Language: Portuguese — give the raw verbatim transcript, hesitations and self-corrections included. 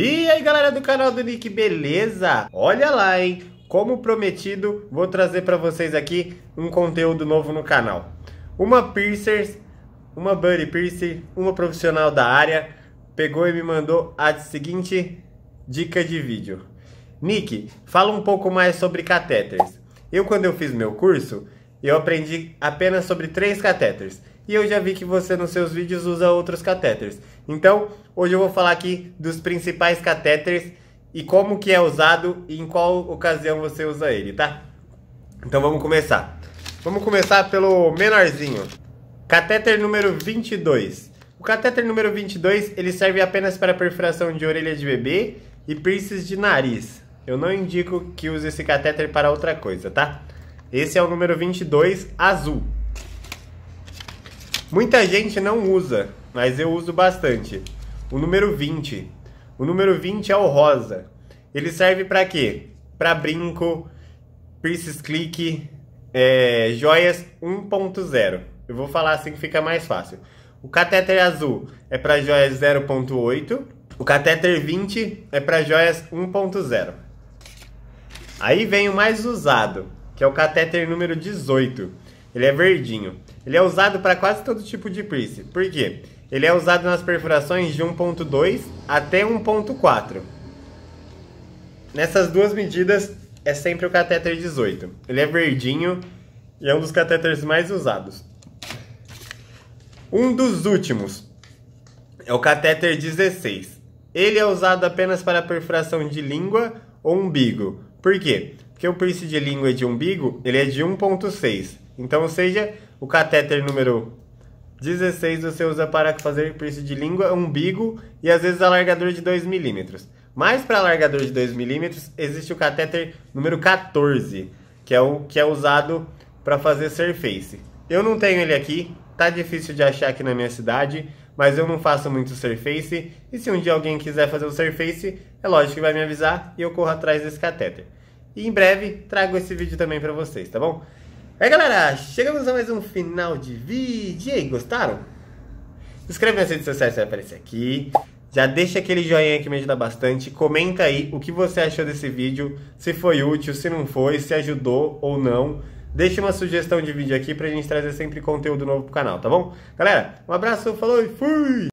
E aí galera do canal do Nick, beleza? Olha lá, hein? Como prometido, vou trazer pra vocês aqui um conteúdo novo no canal. Uma piercer, uma buddy piercer, uma profissional da área, pegou e me mandou a seguinte dica de vídeo. Nick, fala um pouco mais sobre catéteres. Eu, quando eu fiz meu curso, eu aprendi apenas sobre três catéteres. E eu já vi que você nos seus vídeos usa outros catéteres. Então, hoje eu vou falar aqui dos principais catéteres e como que é usado e em qual ocasião você usa ele, tá? Então vamos começar. Vamos começar pelo menorzinho. Catéter número vinte e dois. O catéter número vinte e dois, ele serve apenas para perfuração de orelha de bebê e piercings de nariz. Eu não indico que use esse catéter para outra coisa, tá? Esse é o número vinte e dois, azul. Muita gente não usa, mas eu uso bastante. O número vinte. O número vinte é o rosa. Ele serve para quê? Para brinco, piercings clique, é, joias um ponto zero. Eu vou falar assim que fica mais fácil. O catéter azul é para joias zero ponto oito. O catéter vinte é para joias um ponto zero. Aí vem o mais usado, que é o catéter número dezoito. Ele é verdinho. Ele é usado para quase todo tipo de piercing. Por quê? Ele é usado nas perfurações de um ponto dois até um ponto quatro. Nessas duas medidas é sempre o catéter dezoito. Ele é verdinho e é um dos catéteres mais usados. Um dos últimos é o catéter dezesseis. Ele é usado apenas para perfuração de língua ou umbigo. Por quê? Porque o piercing de língua e de umbigo ele é de um ponto seis. Então, ou seja, o catéter número dezesseis você usa para fazer piercing de língua, umbigo e às vezes alargador de dois milímetros. Mas para alargador de dois milímetros existe o catéter número quatorze, que é o que é usado para fazer surface. Eu não tenho ele aqui, tá difícil de achar aqui na minha cidade, mas eu não faço muito surface. E se um dia alguém quiser fazer o surface, é lógico que vai me avisar e eu corro atrás desse catéter. E em breve trago esse vídeo também para vocês, tá bom? É galera, chegamos a mais um final de vídeo. E aí, gostaram? Se inscreve nas redes sociais, vai aparecer aqui. Já deixa aquele joinha que me ajuda bastante. Comenta aí o que você achou desse vídeo, se foi útil, se não foi, se ajudou ou não. Deixa uma sugestão de vídeo aqui pra gente trazer sempre conteúdo novo pro canal, tá bom? Galera, um abraço, falou e fui!